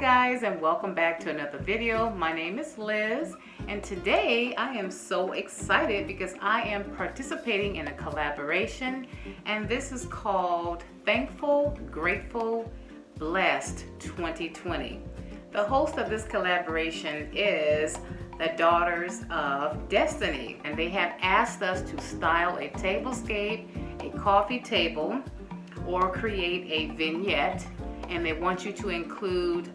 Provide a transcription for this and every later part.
guys, and welcome back to another video. My name is Liz, and today I am so excited because I am participating in a collaboration, and this is called Thankful, Grateful, Blessed 2020. The host of this collaboration is the Daughters of Destiny, and they have asked us to style a tablescape, a coffee table, or create a vignette, and they want you to include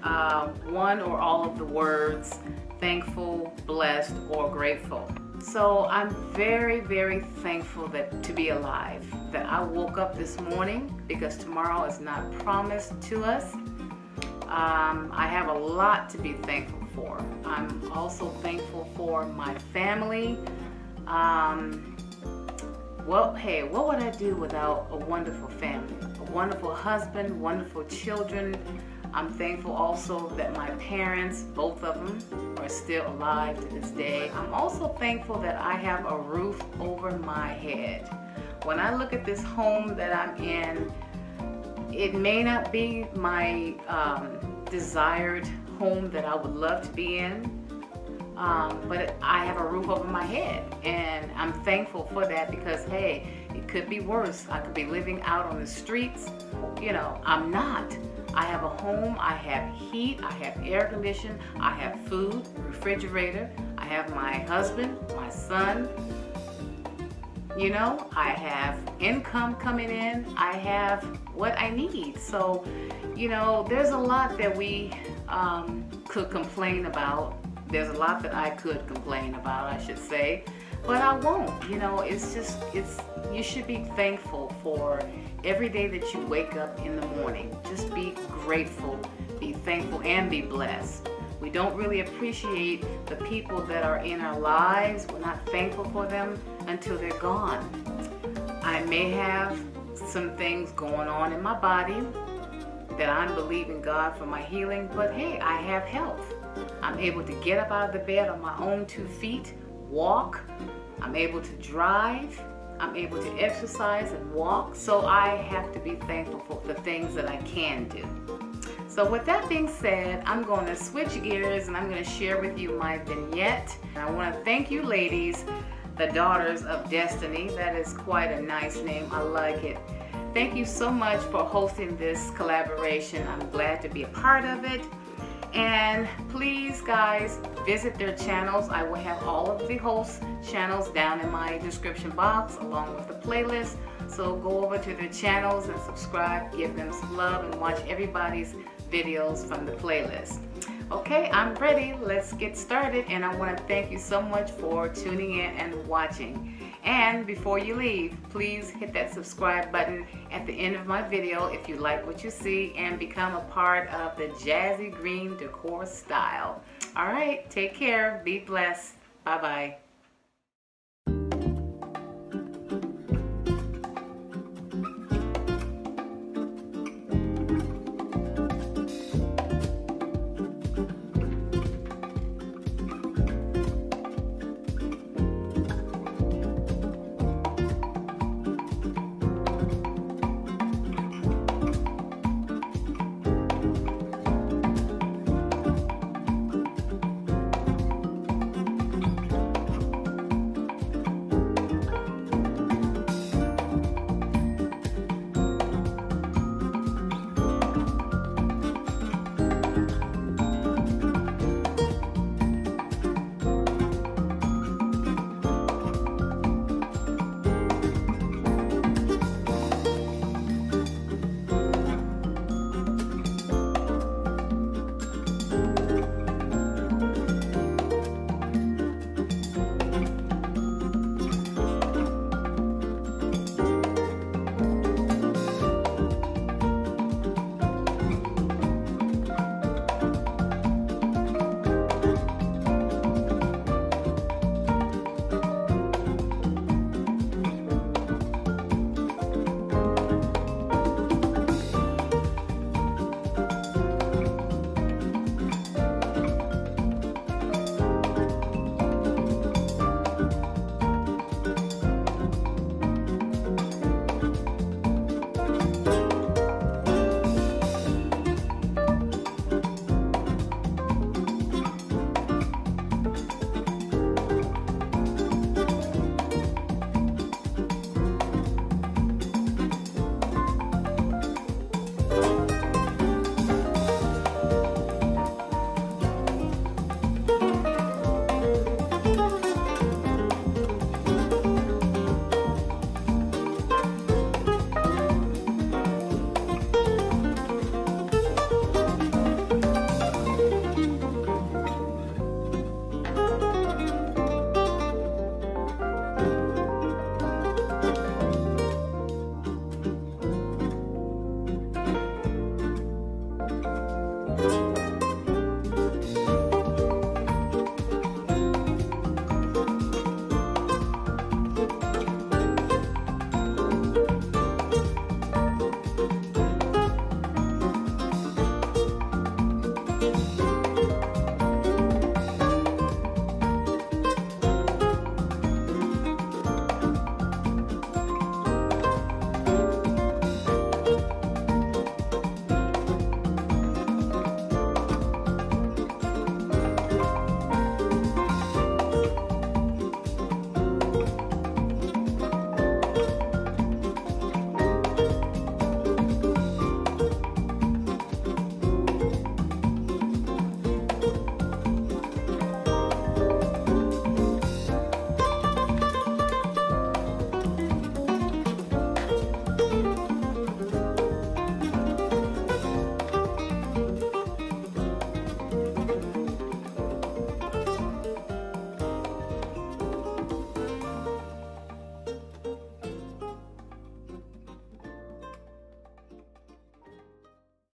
one or all of the words thankful, blessed, or grateful. So I'm very, very thankful to be alive, that I woke up this morning because tomorrow is not promised to us. I have a lot to be thankful for. I'm also thankful for my family. Well, hey, what would I do without a wonderful family? A wonderful husband, wonderful children. I'm thankful also that my parents, both of them, are still alive to this day. I'm also thankful that I have a roof over my head. When I look at this home that I'm in, it may not be my desired home that I would love to be in, but I have a roof over my head, and I'm thankful for that because, hey, it could be worse. I could be living out on the streets. You know, I'm not. I have a home, I have heat, I have air conditioning, I have food, refrigerator, I have my husband, my son. You know, I have income coming in, I have what I need. So, you know, there's a lot that we could complain about. There's a lot that I could complain about, I should say, but I won't. You know, you should be thankful for every day that you wake up in the morning. Just be grateful, be thankful, and be blessed. We don't really appreciate the people that are in our lives. We're not thankful for them until they're gone. I may have some things going on in my body that I'm believing God for my healing, but hey, I have health. I'm able to get up out of the bed on my own two feet, walk. I'm able to drive. I'm able to exercise and walk. So I have to be thankful for the things that I can do. So with that being said, I'm going to switch gears and I'm going to share with you my vignette. And I want to thank you ladies, the Daughters of Destiny. That is quite a nice name. I like it. Thank you so much for hosting this collaboration. I'm glad to be a part of it. And please, guys, visit their channels. I will have all of the hosts' channels down in my description box along with the playlist. So go over to their channels and subscribe, give them some love, and watch everybody's videos from the playlist. Okay, I'm ready. Let's get started. And I want to thank you so much for tuning in and watching. And before you leave, please hit that subscribe button at the end of my video if you like what you see and become a part of the Jazigreen decor style. All right, take care. Be blessed. Bye-bye.